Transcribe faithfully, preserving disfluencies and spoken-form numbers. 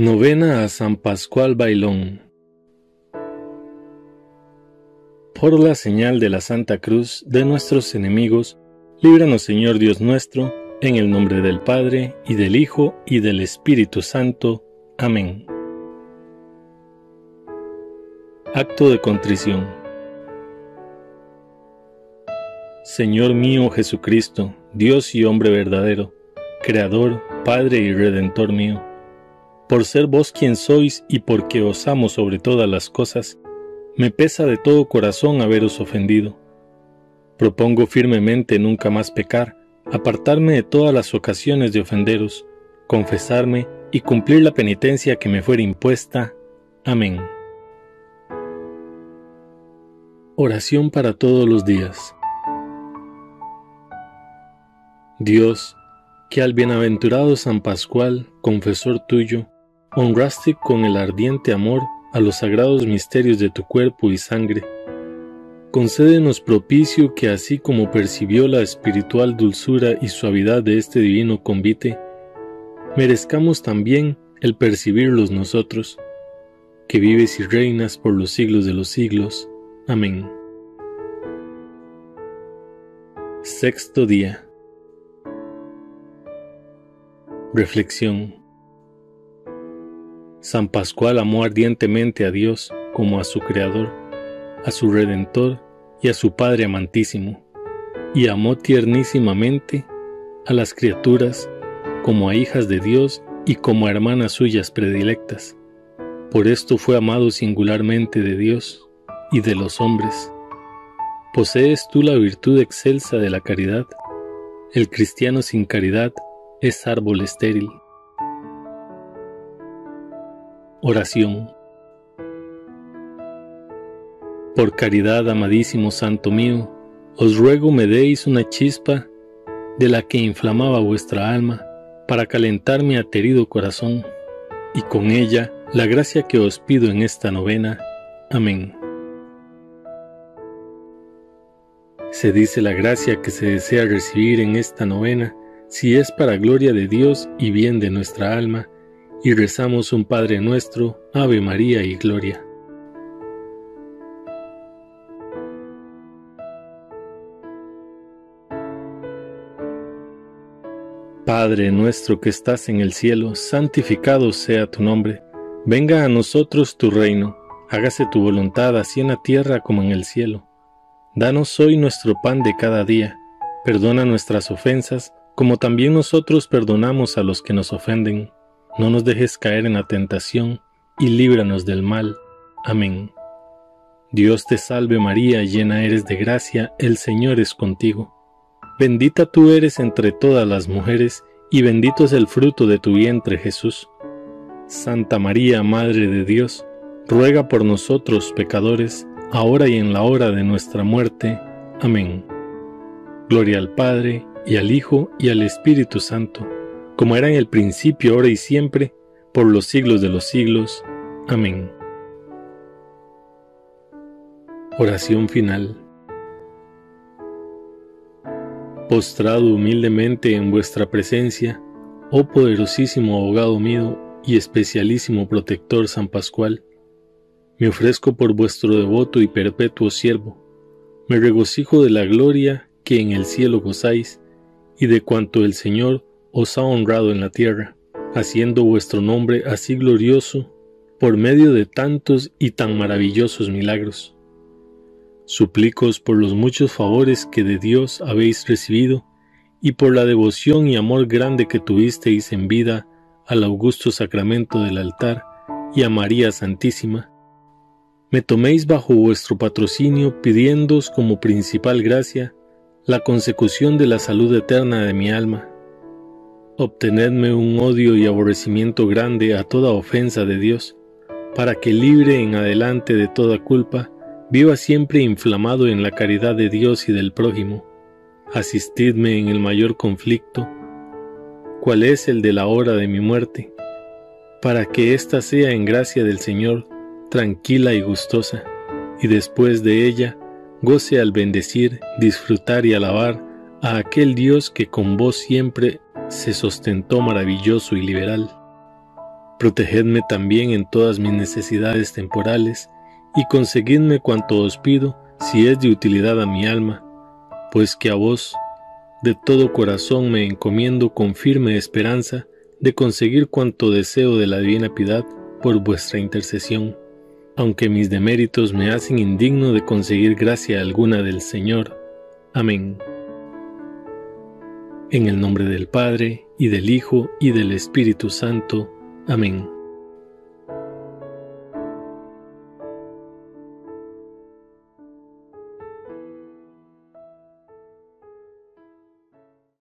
Novena a San Pascual Bailón. Por la señal de la Santa Cruz de nuestros enemigos, líbranos, Señor Dios nuestro, en el nombre del Padre, y del Hijo, y del Espíritu Santo. Amén. Acto de contrición. Señor mío Jesucristo, Dios y hombre verdadero, Creador, Padre y Redentor mío, por ser vos quien sois y porque os amo sobre todas las cosas, me pesa de todo corazón haberos ofendido. Propongo firmemente nunca más pecar, apartarme de todas las ocasiones de ofenderos, confesarme y cumplir la penitencia que me fuera impuesta. Amén. Oración para todos los días. Dios, que al bienaventurado San Pascual, confesor tuyo, honraste con el ardiente amor a los sagrados misterios de tu cuerpo y sangre, concédenos propicio que así como percibió la espiritual dulzura y suavidad de este divino convite, merezcamos también el percibirlos nosotros, que vives y reinas por los siglos de los siglos. Amén. Sexto día. Reflexión. San Pascual amó ardientemente a Dios como a su Creador, a su Redentor y a su Padre amantísimo, y amó tiernísimamente a las criaturas como a hijas de Dios y como a hermanas suyas predilectas. Por esto fue amado singularmente de Dios y de los hombres. ¿Posees tú la virtud excelsa de la caridad? El cristiano sin caridad es árbol estéril. Oración. Por caridad, amadísimo santo mío, os ruego me deis una chispa de la que inflamaba vuestra alma para calentar mi aterido corazón, y con ella la gracia que os pido en esta novena. Amén. Se dice la gracia que se desea recibir en esta novena, si es para gloria de Dios y bien de nuestra alma, y rezamos un Padrenuestro, Avemaría y Gloria. Padre nuestro que estás en el cielo, santificado sea tu nombre. Venga a nosotros tu reino, hágase tu voluntad así en la tierra como en el cielo. Danos hoy nuestro pan de cada día, perdona nuestras ofensas, como también nosotros perdonamos a los que nos ofenden. No nos dejes caer en la tentación, y líbranos del mal. Amén. Dios te salve María, llena eres de gracia, el Señor es contigo. Bendita tú eres entre todas las mujeres, y bendito es el fruto de tu vientre Jesús. Santa María, Madre de Dios, ruega por nosotros pecadores, ahora y en la hora de nuestra muerte. Amén. Gloria al Padre, y al Hijo, y al Espíritu Santo, como era en el principio, ahora y siempre, por los siglos de los siglos. Amén. Oración final. Postrado humildemente en vuestra presencia, oh poderosísimo abogado mío y especialísimo protector San Pascual, me ofrezco por vuestro devoto y perpetuo siervo, me regocijo de la gloria que en el cielo gozáis, y de cuanto el Señor os ha honrado en la tierra, haciendo vuestro nombre así glorioso por medio de tantos y tan maravillosos milagros. Suplícoos por los muchos favores que de Dios habéis recibido y por la devoción y amor grande que tuvisteis en vida al augusto sacramento del altar y a María Santísima, me toméis bajo vuestro patrocinio pidiéndoos como principal gracia la consecución de la salud eterna de mi alma. Obtenedme un odio y aborrecimiento grande a toda ofensa de Dios, para que libre en adelante de toda culpa, viva siempre inflamado en la caridad de Dios y del prójimo. Asistidme en el mayor conflicto, cuál es el de la hora de mi muerte, para que ésta sea en gracia del Señor, tranquila y gustosa, y después de ella, goce al bendecir, disfrutar y alabar a aquel Dios que con vos siempre se sostentó maravilloso y liberal. Protegedme también en todas mis necesidades temporales, y conseguidme cuanto os pido, si es de utilidad a mi alma, pues que a vos de todo corazón me encomiendo con firme esperanza de conseguir cuanto deseo de la divina piedad por vuestra intercesión, aunque mis deméritos me hacen indigno de conseguir gracia alguna del Señor. Amén. En el nombre del Padre, y del Hijo, y del Espíritu Santo. Amén.